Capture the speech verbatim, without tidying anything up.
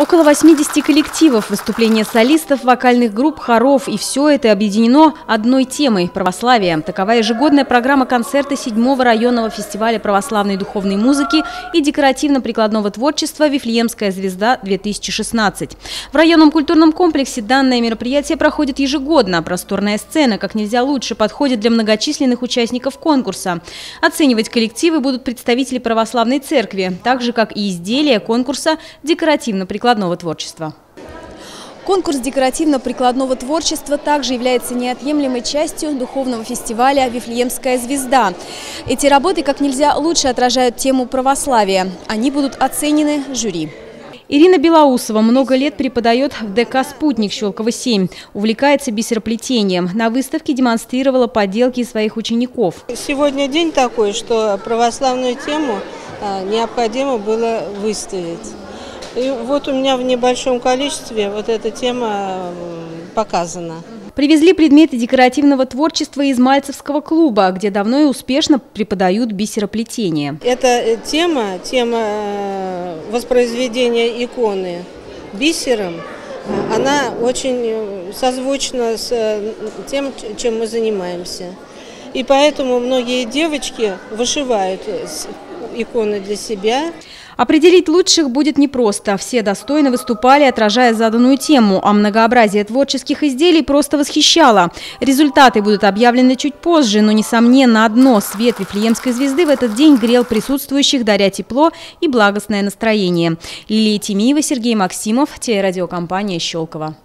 Около восьмидесяти коллективов, выступления солистов, вокальных групп, хоров. И все это объединено одной темой – православием. Такова ежегодная программа концерта седьмого районного фестиваля православной духовной музыки и декоративно-прикладного творчества «Вифлеемская звезда-две тысячи шестнадцать». В районном культурном комплексе данное мероприятие проходит ежегодно. Просторная сцена как нельзя лучше подходит для многочисленных участников конкурса. Оценивать коллективы будут представители православной церкви, так же, как и изделия конкурса декоративно-прикладного творчества. Конкурс декоративно-прикладного творчества также является неотъемлемой частью духовного фестиваля «Вифлеемская звезда». Эти работы как нельзя лучше отражают тему православия. Они будут оценены жюри. Ирина Белоусова много лет преподает в ДК «Спутник» Щёлково семь. Увлекается бисероплетением. На выставке демонстрировала поделки своих учеников. Сегодня день такой, что православную тему необходимо было выставить. И вот у меня в небольшом количестве вот эта тема показана. Привезли предметы декоративного творчества из Мальцевского клуба, где давно и успешно преподают бисероплетение. Это тема, тема воспроизведения иконы бисером, она очень созвучна с тем, чем мы занимаемся. И поэтому многие девочки вышивают иконы для себя. Определить лучших будет непросто. Все достойно выступали, отражая заданную тему, а многообразие творческих изделий просто восхищало. Результаты будут объявлены чуть позже, но, несомненно, одно – свет Вифлеемской звезды в этот день грел присутствующих, даря тепло и благостное настроение. Лилия Тимиева, Сергей Максимов, телерадиокомпания «Щёлково».